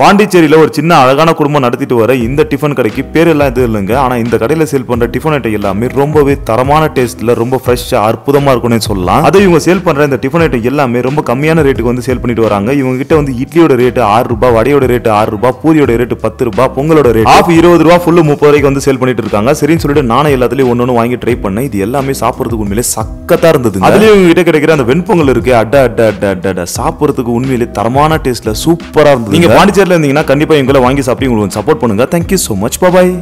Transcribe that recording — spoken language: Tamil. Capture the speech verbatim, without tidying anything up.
பாண்டிச்சேரியில ஒரு சின்ன அழகான குடும்பம் நடத்திட்டு வர இந்த டிஃபன் கடைக்கு பேர் எல்லாம் எதுவும் இல்லைங்க. ஆனால் இந்த கடையில் சேல் பண்ணுற டிஃபன் ஐட்டம் எல்லாமே ரொம்பவே தரமான டேஸ்ட்டில் ரொம்ப ஃப்ரெஷ்ஷாக அற்புதமாக இருக்கும்னு சொல்லலாம். அதை இவங்க சேல் பண்ணுற இந்த டிஃபன் ஐட்டம் எல்லாமே ரொம்ப கம்மியான ரேட்டுக்கு வந்து சேல் பண்ணிட்டு வராங்க. இவங்ககிட்ட வந்து இட்லியோட ரேட்டு ஆறு ரூபாய், வடையோட ரேட்டு ஆறு ரூபாய், பூரியோட ரேட்டு பத்து ரூபாய், பொங்கலோட ரேட் ஆஃப் இருபது ரூபா, ஃபுல்லு முப்பது ரூபாய்க்கு வந்து சேல் பண்ணிட்டு இருக்காங்க. சரின்னு சொல்லிட்டு நானும் எல்லாத்துலேயும் ஒன்று ஒன்று வாங்கி ட்ரை பண்ணேன். இது எல்லாமே சாப்பிட்றதுக்கு உண்மையிலே சக்கத்தாக இருந்தது. அதுலேயும் இவங்ககிட்ட கிடைக்கிற அந்த வெண்பொங்கல் இருக்கு, அட்டா அட்டா அட்டா அட்டா சாப்பிட்றதுக்கு உண்மையிலே தரமான டேஸ்ட்டில் சூப்பராக இருந்தது. நீங்கள் பாண்டிச்சேரியில் இருந்தீங்கன்னா கண்டிப்பாக இவங்களை வாங்கி சாப்பிட்டு உங்களுக்கு சப்போர்ட் பண்ணுங்க. Thank you so much. பாய்.